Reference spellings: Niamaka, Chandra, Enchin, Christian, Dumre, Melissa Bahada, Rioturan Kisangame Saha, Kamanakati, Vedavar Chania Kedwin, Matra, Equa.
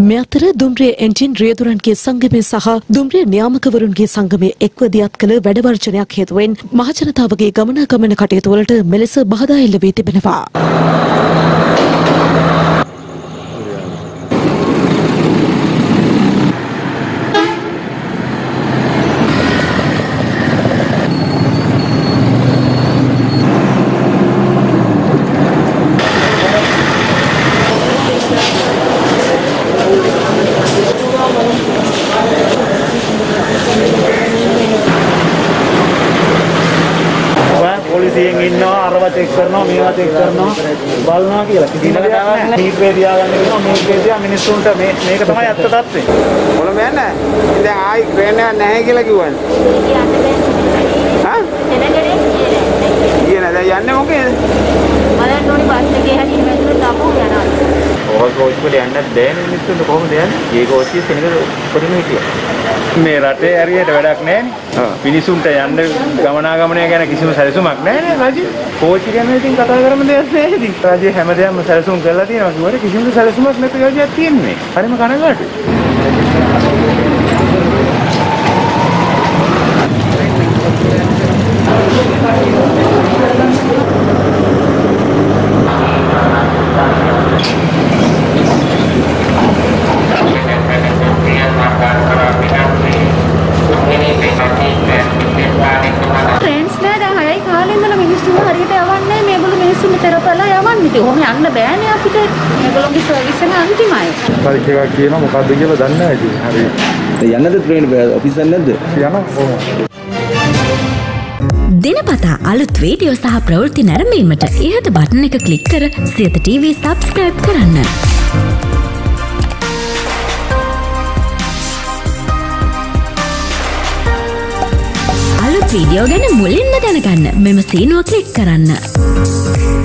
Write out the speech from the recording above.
Matra, Dumre, Enchin, Rioturan Kisangame Saha, Dumre, Niamaka Kisangame, Equa the Atkala, Vedavar Chania Kedwin, Matra Tabaki, Governor Kamanakati, Walter, Melissa Bahada, Elevate Beneva. දිනපතා අලුත් video සහ ප්‍රවෘත්ති නැරඹීමට ඉහත button එක click කර Siyatha TV subscribe කරන්න. අලුත් වීඩියෝ ගැන මුලින්ම දැනගන්න මෙම සීනුව ක්ලික් කරන්න.